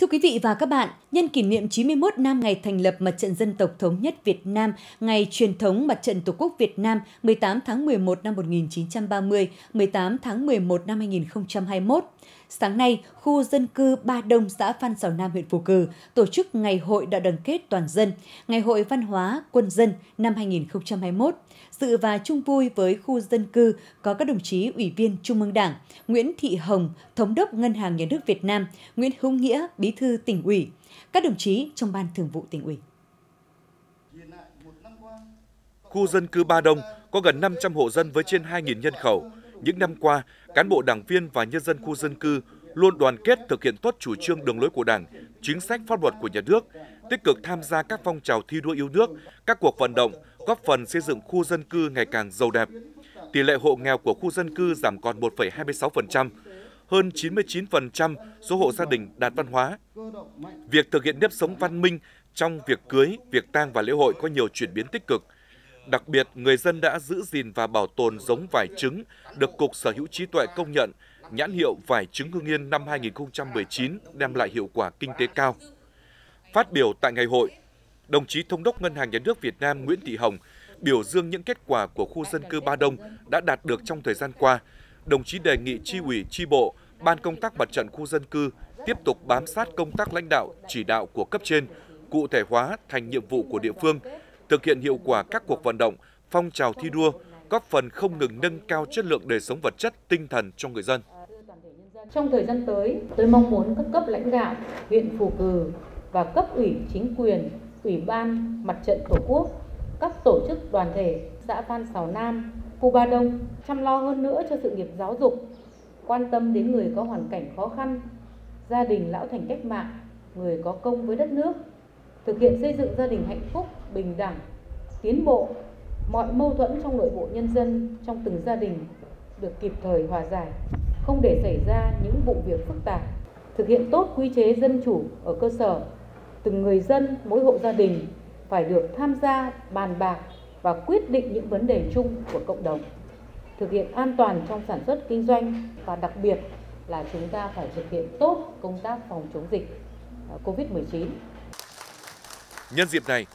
Thưa quý vị và các bạn, nhân kỷ niệm 91 năm ngày thành lập Mặt trận Dân tộc thống nhất Việt Nam, ngày truyền thống Mặt trận Tổ quốc Việt Nam 18 tháng 11 năm 1930, 18 tháng 11 năm 2021. Sáng nay, khu dân cư Ba Đông, xã Phan Sào Nam, huyện Phù Cử tổ chức Ngày hội đại đoàn kết toàn dân, Ngày hội văn hóa quân dân năm 2021. Dự và chung vui với khu dân cư có các đồng chí Ủy viên Trung ương Đảng, Nguyễn Thị Hồng, Thống đốc Ngân hàng Nhà nước Việt Nam, Nguyễn Hữu Nghĩa, Bí thư Tỉnh ủy, các đồng chí trong Ban Thường vụ Tỉnh ủy. Khu dân cư Ba Đông có gần 500 hộ dân với trên 2.000 nhân khẩu. Những năm qua, cán bộ đảng viên và nhân dân khu dân cư luôn đoàn kết thực hiện tốt chủ trương đường lối của Đảng, chính sách pháp luật của nhà nước, tích cực tham gia các phong trào thi đua yêu nước, các cuộc vận động, góp phần xây dựng khu dân cư ngày càng giàu đẹp. Tỷ lệ hộ nghèo của khu dân cư giảm còn 1,26%, hơn 99% số hộ gia đình đạt văn hóa. Việc thực hiện nếp sống văn minh trong việc cưới, việc tang và lễ hội có nhiều chuyển biến tích cực. Đặc biệt, người dân đã giữ gìn và bảo tồn giống vải trứng được Cục Sở hữu trí tuệ công nhận, nhãn hiệu vải trứng Hương Yên năm 2019 đem lại hiệu quả kinh tế cao. Phát biểu tại ngày hội, đồng chí Thống đốc Ngân hàng Nhà nước Việt Nam Nguyễn Thị Hồng biểu dương những kết quả của khu dân cư Ba Đông đã đạt được trong thời gian qua. Đồng chí đề nghị chi ủy, chi bộ, ban công tác mặt trận khu dân cư tiếp tục bám sát công tác lãnh đạo, chỉ đạo của cấp trên, cụ thể hóa thành nhiệm vụ của địa phương, thực hiện hiệu quả các cuộc vận động, phong trào thi đua, góp phần không ngừng nâng cao chất lượng đời sống vật chất, tinh thần cho người dân. Trong thời gian tới, tôi mong muốn các cấp lãnh đạo huyện Phù Cử và cấp ủy chính quyền, ủy ban mặt trận tổ quốc, các tổ chức đoàn thể xã Phan Sào Nam, khu Ba Đông chăm lo hơn nữa cho sự nghiệp giáo dục, quan tâm đến người có hoàn cảnh khó khăn, gia đình lão thành cách mạng, người có công với đất nước, thực hiện xây dựng gia đình hạnh phúc, bình đẳng, tiến bộ, mọi mâu thuẫn trong nội bộ nhân dân, trong từng gia đình được kịp thời hòa giải, không để xảy ra những vụ việc phức tạp, thực hiện tốt quy chế dân chủ ở cơ sở, từng người dân, mỗi hộ gia đình phải được tham gia, bàn bạc và quyết định những vấn đề chung của cộng đồng, thực hiện an toàn trong sản xuất kinh doanh và đặc biệt là chúng ta phải thực hiện tốt công tác phòng chống dịch COVID-19. Nhân dịp này,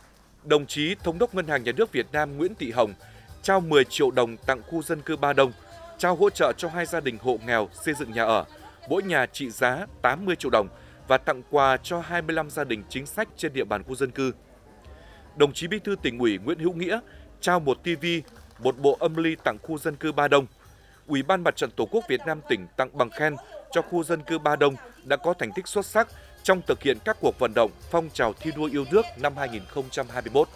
đồng chí Thống đốc Ngân hàng Nhà nước Việt Nam Nguyễn Thị Hồng trao 10 triệu đồng tặng khu dân cư Ba Đông, trao hỗ trợ cho 2 gia đình hộ nghèo xây dựng nhà ở, mỗi nhà trị giá 80 triệu đồng và tặng quà cho 25 gia đình chính sách trên địa bàn khu dân cư. Đồng chí Bí thư Tỉnh ủy Nguyễn Hữu Nghĩa trao 1 tivi, 1 bộ âm ly tặng khu dân cư Ba Đông. Ủy ban Mặt trận Tổ quốc Việt Nam tỉnh tặng bằng khen cho khu dân cư Ba Đông đã có thành tích xuất sắc trong thực hiện các cuộc vận động phong trào thi đua yêu nước năm 2021.